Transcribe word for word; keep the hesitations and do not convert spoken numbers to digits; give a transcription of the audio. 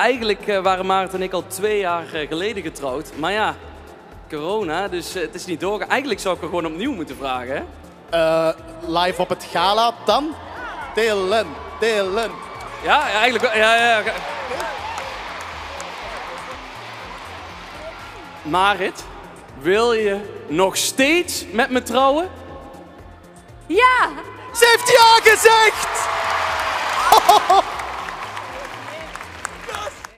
Eigenlijk waren Marit en ik al twee jaar geleden getrouwd. Maar ja, corona, dus het is niet doorgegaan. Eigenlijk zou ik er gewoon opnieuw moeten vragen. Uh, live op het gala dan? Delen, delen. Ja, eigenlijk wel. Ja, ja. Marit, wil je nog steeds met me trouwen? Ja! Ze heeft ja gezegd!